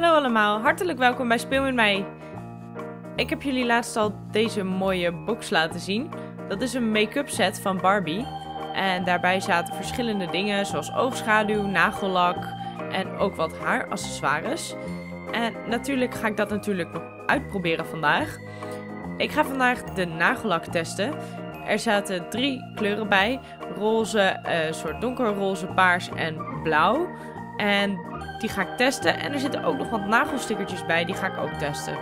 Hallo allemaal, hartelijk welkom bij Speel met mij. Ik heb jullie laatst al deze mooie box laten zien. Dat is een make-up set van Barbie. En daarbij zaten verschillende dingen zoals oogschaduw, nagellak en ook wat haaraccessoires. En natuurlijk ga ik dat nog uitproberen vandaag. Ik ga vandaag de nagellak testen. Er zaten 3 kleuren bij. Roze, soort donkerroze, paars en blauw. En die ga ik testen. En er zitten ook nog wat nagelstickertjes bij. Die ga ik ook testen.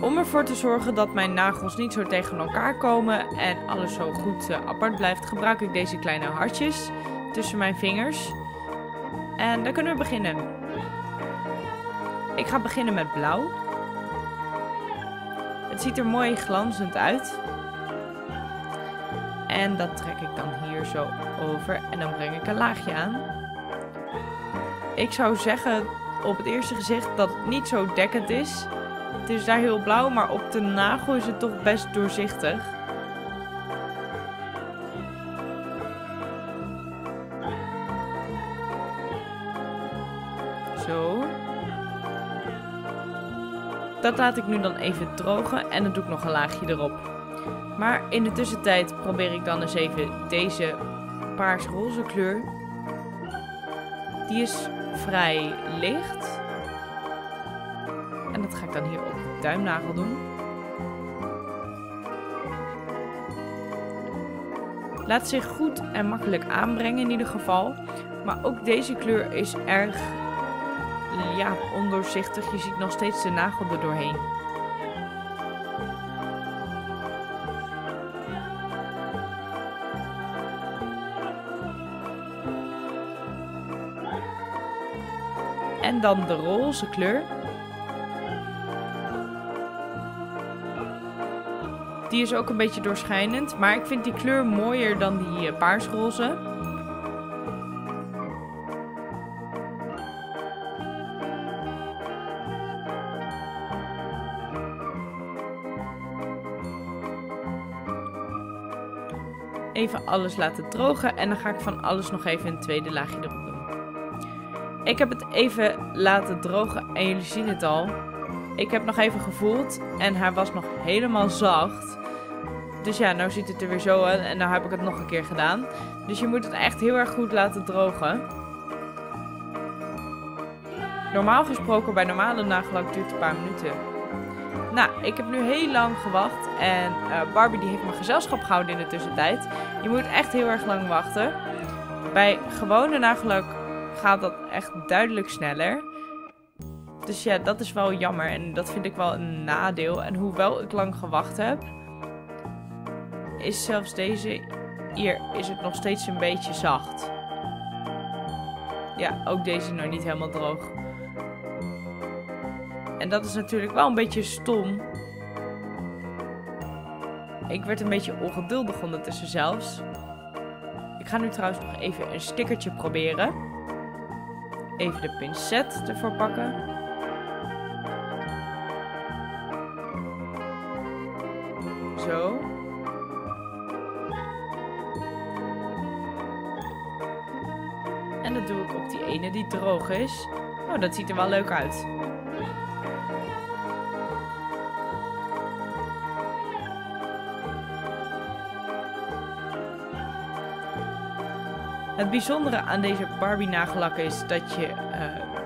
Om ervoor te zorgen dat mijn nagels niet zo tegen elkaar komen en alles zo goed apart blijft, gebruik ik deze kleine hartjes tussen mijn vingers. En dan kunnen we beginnen. Ik ga beginnen met blauw. Het ziet er mooi glanzend uit. En dat trek ik dan hier zo over en dan breng ik een laagje aan. Ik zou zeggen op het eerste gezicht dat het niet zo dekkend is. Het is daar heel blauw, maar op de nagel is het toch best doorzichtig. Zo. Dat laat ik nu dan even drogen en dan doe ik nog een laagje erop. Maar in de tussentijd probeer ik dan eens even deze paars-roze kleur. Die is vrij licht. En dat ga ik dan hier op de duimnagel doen. Laat zich goed en makkelijk aanbrengen in ieder geval. Maar ook deze kleur is erg ondoorzichtig. Je ziet nog steeds de nagel er doorheen. En dan de roze kleur. Die is ook een beetje doorschijnend, maar ik vind die kleur mooier dan die paarsroze. Even alles laten drogen en dan ga ik van alles nog even een tweede laagje erop doen. Ik heb het even laten drogen en jullie zien het al. Ik heb nog even gevoeld en hij was nog helemaal zacht. Dus ja, nou ziet het er weer zo uit en nou heb ik het nog een keer gedaan. Dus je moet het echt heel erg goed laten drogen. Normaal gesproken bij normale nagellak duurt het een paar minuten. Nou, ik heb nu heel lang gewacht en Barbie die heeft me gezelschap gehouden in de tussentijd. Je moet echt heel erg lang wachten. Bij gewone nagellak gaat dat echt duidelijk sneller. Dus ja, dat is wel jammer en dat vind ik wel een nadeel. En hoewel ik lang gewacht heb, is zelfs deze hier is het nog steeds een beetje zacht. Ja, ook deze nog niet helemaal droog. En dat is natuurlijk wel een beetje stom. Ik werd een beetje ongeduldig ondertussen zelfs. Ik ga nu trouwens nog even een stickertje proberen. Even de pincet ervoor pakken. Zo. En dat doe ik op die ene die droog is. Oh, dat ziet er wel leuk uit. Het bijzondere aan deze Barbie nagellak is dat je,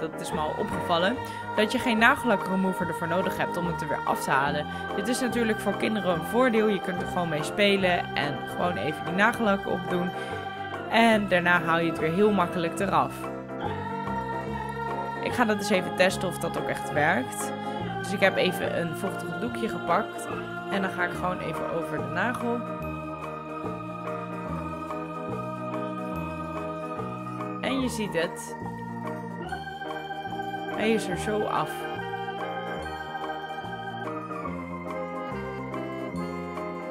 dat is me al opgevallen, dat je geen nagellak remover ervoor nodig hebt om het er weer af te halen. Dit is natuurlijk voor kinderen een voordeel, je kunt er gewoon mee spelen en gewoon even die nagellak opdoen. En daarna haal je het weer heel makkelijk eraf. Ik ga dat eens even testen of dat ook echt werkt. Dus ik heb even een vochtig doekje gepakt en dan ga ik gewoon even over de nagel. En je ziet het. Hij is er zo af.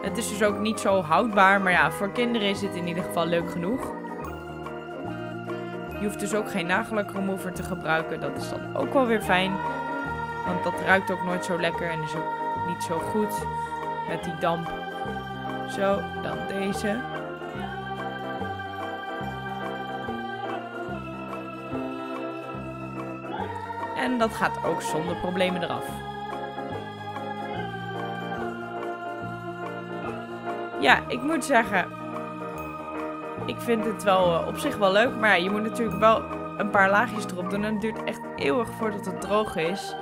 Het is dus ook niet zo houdbaar, maar ja, voor kinderen is het in ieder geval leuk genoeg. Je hoeft dus ook geen nagellak remover te gebruiken, dat is dan ook wel weer fijn. Want dat ruikt ook nooit zo lekker en is ook niet zo goed met die damp. Zo, dan deze. En dat gaat ook zonder problemen eraf. Ja, ik moet zeggen, ik vind het wel op zich wel leuk. Maar ja, je moet natuurlijk wel een paar laagjes erop doen. En het duurt echt eeuwig voordat het droog is.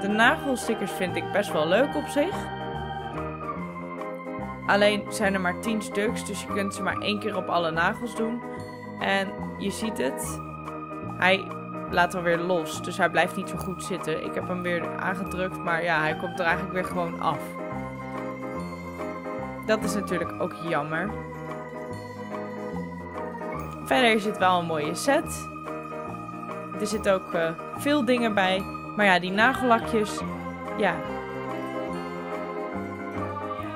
De nagelstickers vind ik best wel leuk op zich. Alleen zijn er maar 10 stuks, dus je kunt ze maar 1 keer op alle nagels doen. En je ziet het, hij laat hem weer los, dus hij blijft niet zo goed zitten. Ik heb hem weer aangedrukt, maar ja, hij komt er eigenlijk weer gewoon af. Dat is natuurlijk ook jammer. Verder is het wel een mooie set. Er zitten ook veel dingen bij, maar ja, die nagellakjes, ja...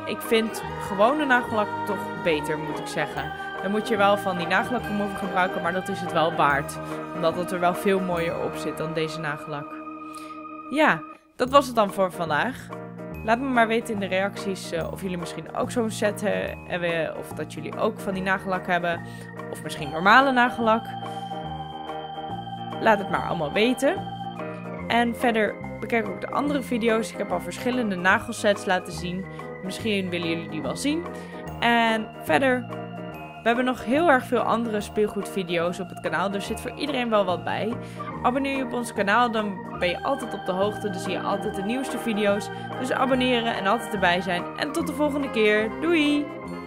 Ik vind gewone nagellak toch beter, moet ik zeggen. Dan moet je wel van die nagellak remover gebruiken, maar dat is het wel waard. Omdat het er wel veel mooier op zit dan deze nagellak. Ja, dat was het dan voor vandaag. Laat me maar weten in de reacties of jullie misschien ook zo'n set hebben. Of dat jullie ook van die nagellak hebben. Of misschien normale nagellak. Laat het maar allemaal weten. En verder bekijk ook de andere video's. Ik heb al verschillende nagelsets laten zien. Misschien willen jullie die wel zien. En verder, we hebben nog heel erg veel andere speelgoedvideo's op het kanaal. Dus zit voor iedereen wel wat bij. Abonneer je op ons kanaal, dan ben je altijd op de hoogte. Dan zie je altijd de nieuwste video's. Dus abonneren en altijd erbij zijn. En tot de volgende keer. Doei!